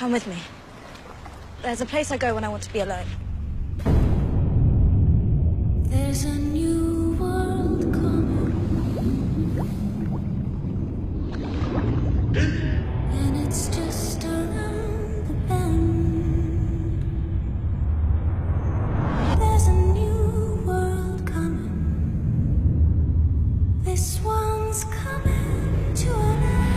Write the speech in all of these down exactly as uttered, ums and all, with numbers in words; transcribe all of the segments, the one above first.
Come with me. There's a place I go when I want to be alone. There's a new world coming. And it's just around the bend. There's a new world coming. This one's coming to an end.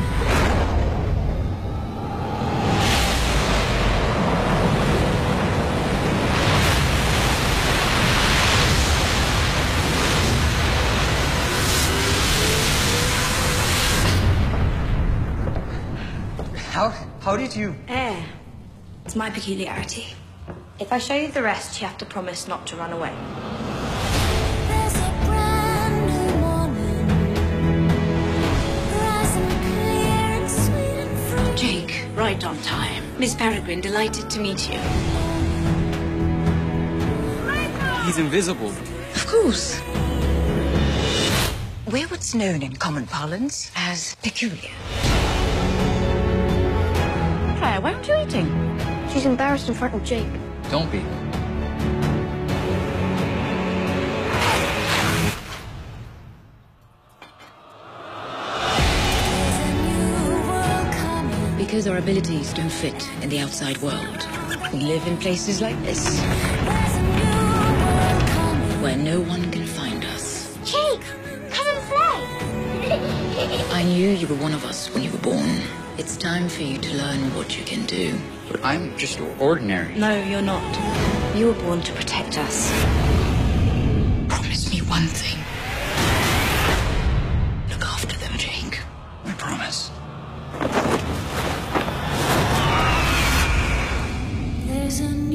How, how did you... Air. It's my peculiarity. If I show you the rest, you have to promise not to run away. There's a brand new morning, rising clear and sweet and free. Jake, right on time. Miss Peregrine, delighted to meet you. He's invisible. Of course. We're what's known in common parlance as peculiar. Why aren't you eating? She's embarrassed in front of Jake. Don't be. Because our abilities don't fit in the outside world, we live in places like this, where no one can find us. Jake, come and play! I knew you were one of us when you were born. It's time for you to learn what you can do. But I'm just ordinary. No, you're not. You were born to protect us. Promise me one thing. Look after them, Jake. I promise. There's a